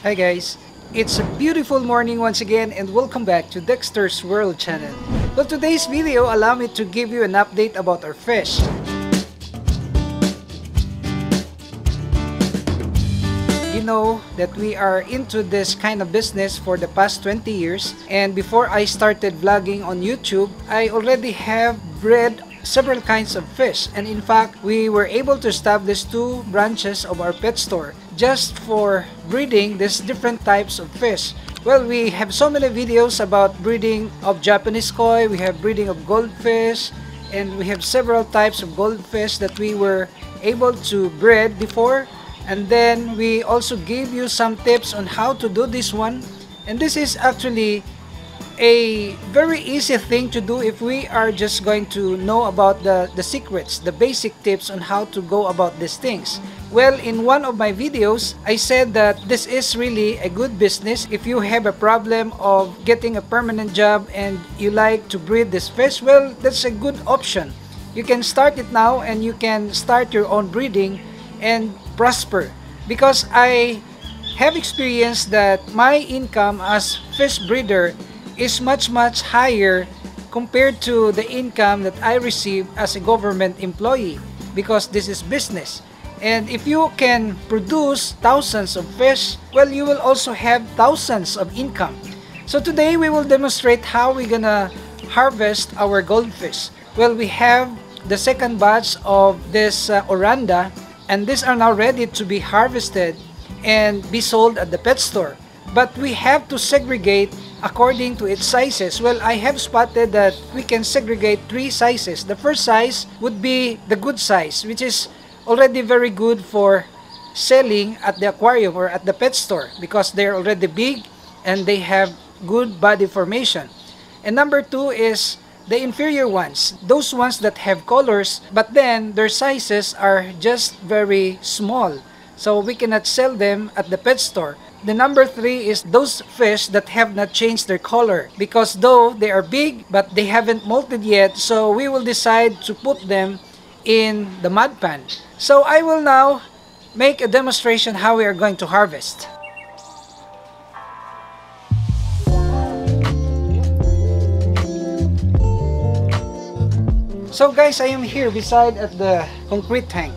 Hi guys, it's a beautiful morning once again and welcome back to Dexter's World Channel. Well, today's video allow me to give you an update about our fish. You know that we are into this kind of business for the past 20 years, and before I started vlogging on YouTube, I already have bred several kinds of fish, and in fact we were able to establish two branches of our pet store just for breeding these different types of fish. Well, we have so many videos about breeding of Japanese koi, we have breeding of goldfish, and we have several types of goldfish that we were able to breed before, and then we also gave you some tips on how to do this one. And this is actually a very easy thing to do if we are just going to know about the secrets, the basic tips on how to go about these things. Well, in one of my videos, I said that this is really a good business. If you have a problem of getting a permanent job and you like to breed this fish, well, that's a good option. You can start it now and you can start your own breeding and prosper, because I have experienced that my income as fish breeder is much higher compared to the income that I receive as a government employee, because this is business. And if you can produce thousands of fish, well, you will also have thousands of income. So today we will demonstrate how we're gonna harvest our goldfish. Well, we have the second batch of this Oranda, and these are now ready to be harvested and be sold at the pet store. But we have to segregate according to its sizes. Well, I have spotted that we can segregate three sizes. The first size would be the good size, which is already very good for selling at the aquarium or at the pet store, because they're already big and they have good body formation. And number two is the inferior ones, those ones that have colors, but then their sizes are just very small, so we cannot sell them at the pet store. The number three is those fish that have not changed their color, because though they are big, but they haven't molted yet, so we will decide to put them in the mud pan. So I will now make a demonstration how we are going to harvest. So guys, I am here beside at the concrete tank.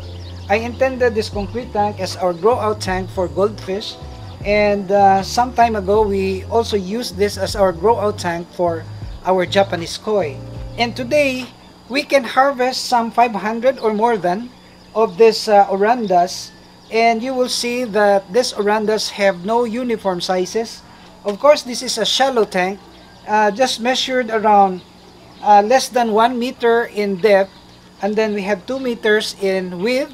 I intended this concrete tank as our grow-out tank for goldfish, and some time ago we also used this as our grow-out tank for our Japanese koi. And today we can harvest some 500 or more than of these Orandas, and you will see that these Orandas have no uniform sizes. Of course, this is a shallow tank, just measured around less than 1 meter in depth, and then we have 2 meters in width,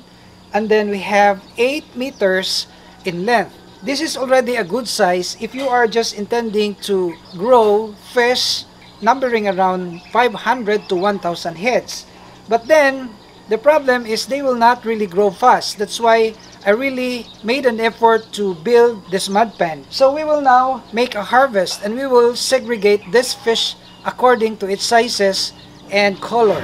and then we have 8 meters in length. This is already a good size if you are just intending to grow fish numbering around 500 to 1,000 heads. But then the problem is they will not really grow fast. That's why I really made an effort to build this mud pan. So we will now make a harvest, and we will segregate this fish according to its sizes and color.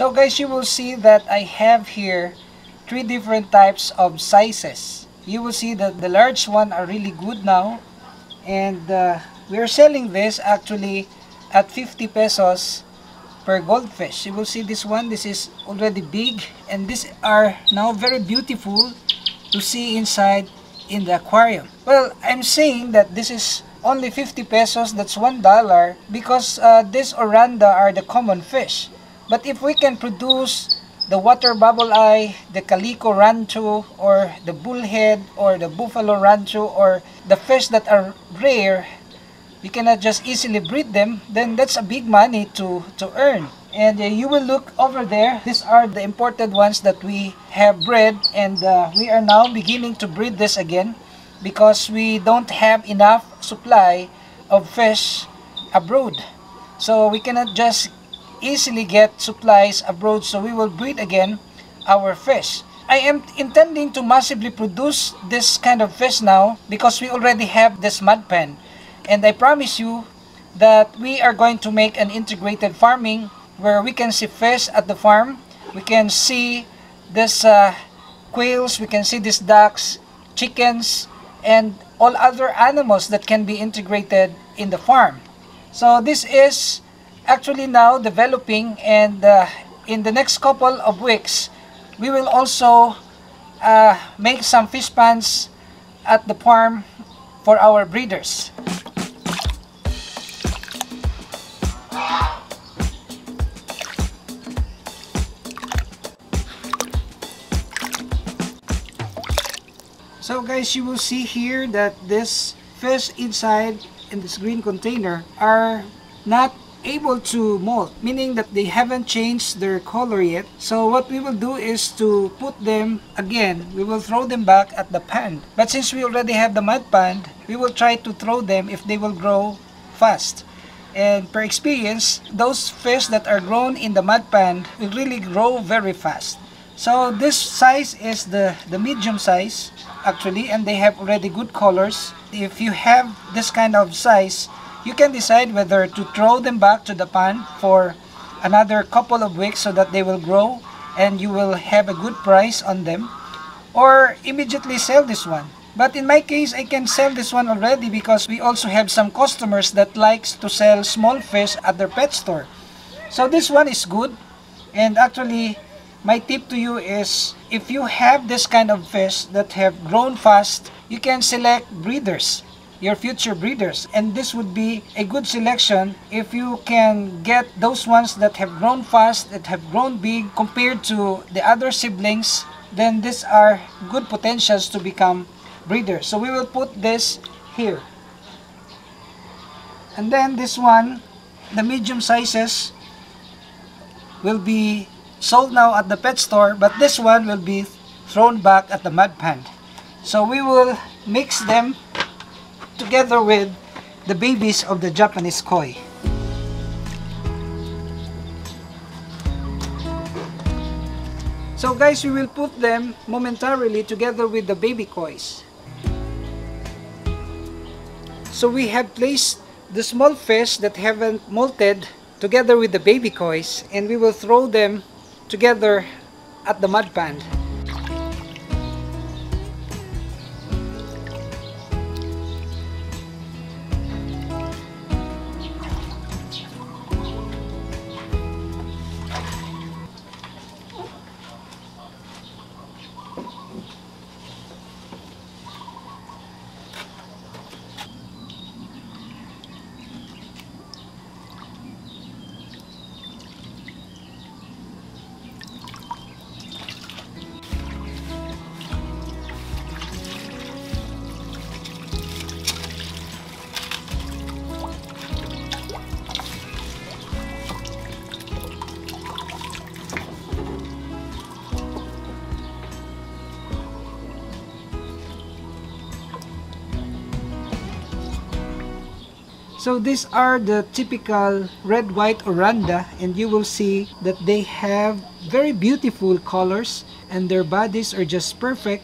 So guys, you will see that I have here three different types of sizes. You will see that the large one are really good now, and we're selling this actually at 50 pesos per goldfish. You will see this one, this is already big, and these are now very beautiful to see inside in the aquarium. Well, I'm saying that this is only 50 pesos, that's $1, because these Oranda are the common fish. But if we can produce the water bubble eye, the calico rancho, or the bullhead, or the buffalo rancho, or the fish that are rare, you cannot just easily breed them, then that's a big money to earn. And you will look over there, these are the imported ones that we have bred, and we are now beginning to breed this again, because we don't have enough supply of fish abroad. So we cannot just easily get supplies abroad, so we will breed again our fish. I am intending to massively produce this kind of fish now because we already have this mud pen, and I promise you that we are going to make an integrated farming where we can see fish at the farm, we can see this quails, we can see these ducks, chickens, and all other animals that can be integrated in the farm. So this is actually now developing, and in the next couple of weeks we will also make some fish ponds at the farm for our breeders. So guys, you will see here that this fish inside in this green container are not able to molt, meaning that they haven't changed their color yet. So what we will do is to put them again, we will throw them back at the pond. But since we already have the mud pond, we will try to throw them if they will grow fast. And per experience, those fish that are grown in the mud pond will really grow very fast. So this size is the medium size actually, and they have already good colors. If you have this kind of size, you can decide whether to throw them back to the pond for another couple of weeks so that they will grow and you will have a good price on them, or immediately sell this one. But in my case, I can sell this one already because we also have some customers that likes to sell small fish at their pet store. So this one is good, and actually my tip to you is if you have this kind of fish that have grown fast, you can select breeders, your future breeders, and this would be a good selection if you can get those ones that have grown fast, that have grown big compared to the other siblings. Then these are good potentials to become breeders. So we will put this here, and then this one, the medium sizes, will be sold now at the pet store, but this one will be thrown back at the mud pond. So we will mix them together with the babies of the Japanese koi. So guys, we will put them momentarily together with the baby kois. So we have placed the small fish that haven't molted together with the baby kois, and we will throw them together at the mud pond. So these are the typical red-white Oranda, and you will see that they have very beautiful colors and their bodies are just perfect,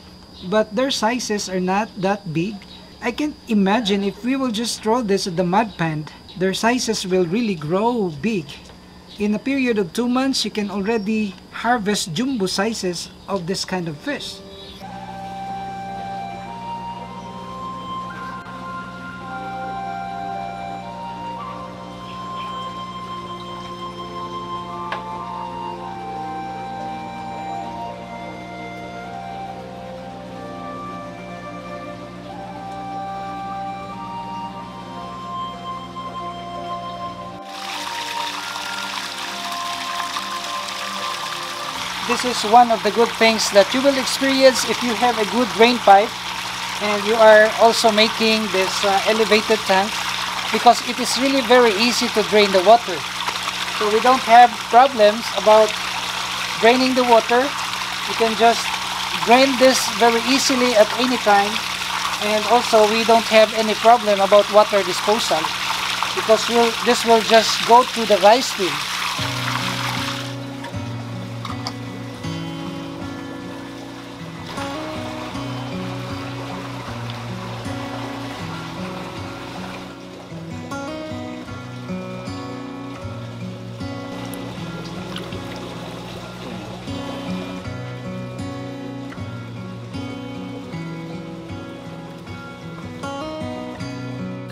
but their sizes are not that big. I can imagine if we will just throw this at the mud pond, their sizes will really grow big. In a period of 2 months, you can already harvest jumbo sizes of this kind of fish. This is one of the good things that you will experience if you have a good drain pipe and you are also making this elevated tank, because it is really very easy to drain the water. So we don't have problems about draining the water. You can just drain this very easily at any time, and also we don't have any problem about water disposal. because this will just go to the rice bin.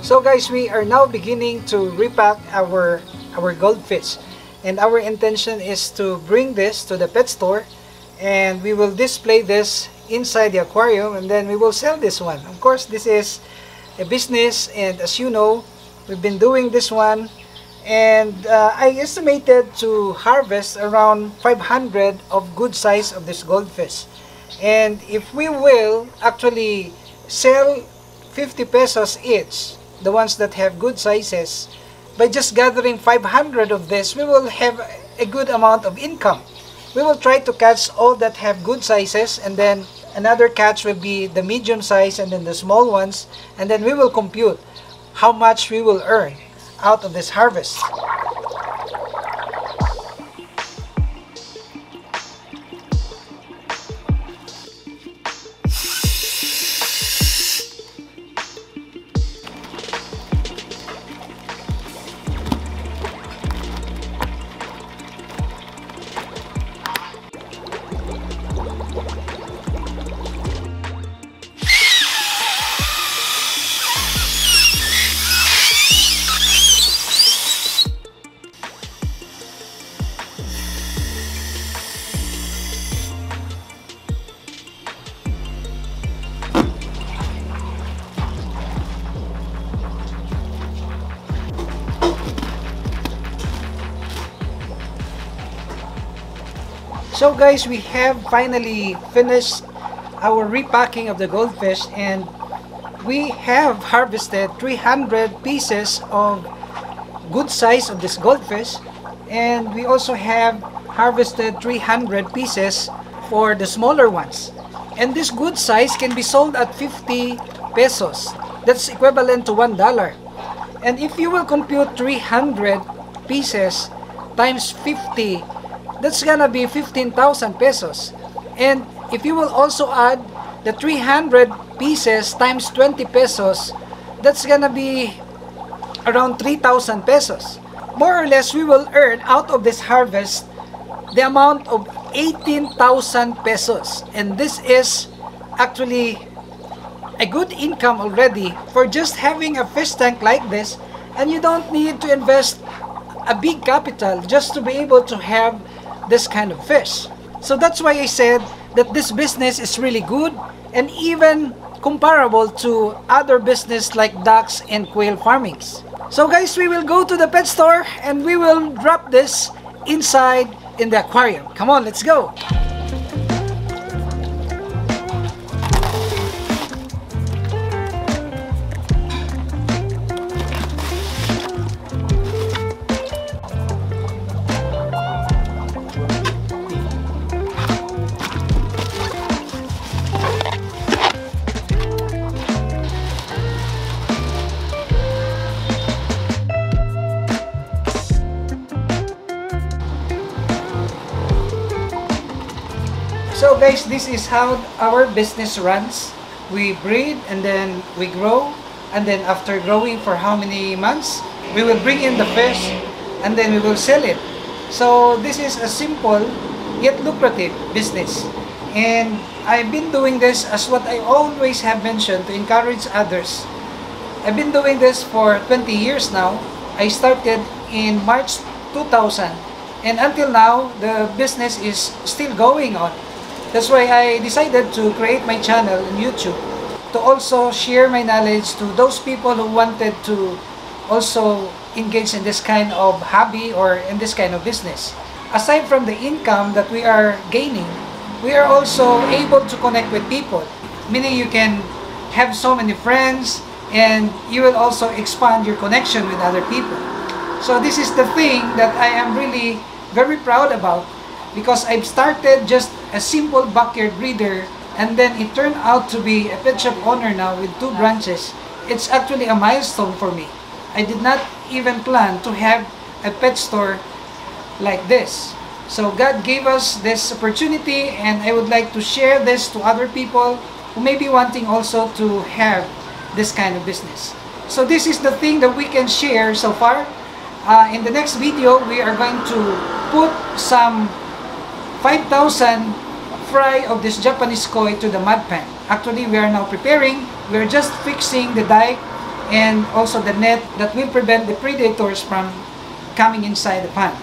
So guys, we are now beginning to repack our goldfish, and our intention is to bring this to the pet store, and we will display this inside the aquarium, and then we will sell this one. Of course, this is a business, and as you know, we've been doing this one, and I estimated to harvest around 500 of good size of this goldfish. And if we will actually sell 50 pesos each, the ones that have good sizes, by just gathering 500 of this, we will have a good amount of income. We will try to catch all that have good sizes, and then another catch will be the medium size and then the small ones, and then we will compute how much we will earn out of this harvest. So guys, we have finally finished our repacking of the goldfish, and we have harvested 300 pieces of good size of this goldfish, and we also have harvested 300 pieces for the smaller ones. And this good size can be sold at 50 pesos. That's equivalent to $1. And if you will compute 300 pieces times 50, that's gonna be 15,000 pesos. And if you will also add the 300 pieces times 20 pesos, that's gonna be around 3,000 pesos. More or less, we will earn out of this harvest the amount of 18,000 pesos. And this is actually a good income already for just having a fish tank like this, and you don't need to invest a big capital just to be able to have this kind of fish. So that's why I said that this business is really good and even comparable to other business like ducks and quail farmings. So guys, we will go to the pet store and we will drop this inside in the aquarium. Come on, let's go. So guys, this is how our business runs. We breed and then we grow, and then after growing for how many months, we will bring in the fish and then we will sell it. So this is a simple yet lucrative business. And I've been doing this, as what I always have mentioned, to encourage others. I've been doing this for 20 years now. I started in March 2000, and until now the business is still going on. That's why I decided to create my channel on YouTube to also share my knowledge to those people who wanted to also engage in this kind of hobby or in this kind of business. Aside from the income that we are gaining, we are also able to connect with people, meaning you can have so many friends and you will also expand your connection with other people. So this is the thing that I am really very proud about, because I've started just a simple backyard breeder, and then it turned out to be a pet shop owner now with 2 branches. It's actually a milestone for me. I did not even plan to have a pet store like this. So God gave us this opportunity, and I would like to share this to other people who may be wanting also to have this kind of business. So this is the thing that we can share so far. In the next video, we are going to put some 5,000 fry of this Japanese koi to the mud pan. Actually, we are now preparing. We are just fixing the dike and also the net that will prevent the predators from coming inside the pan.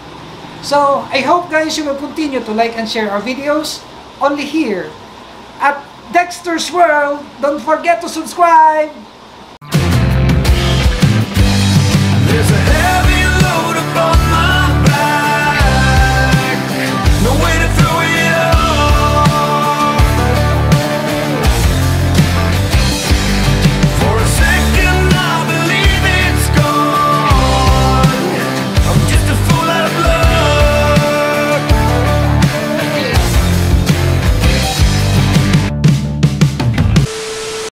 So I hope, guys, you will continue to like and share our videos only here at Dexter's World. Don't forget to subscribe.